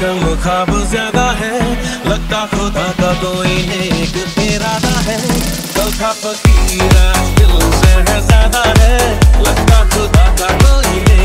कम खाब ज्यादा है, लगता खुदा का कोई नेक इरादा है। कल था फकीरा दिल से है ज्यादा है, लगता खुदा का कोई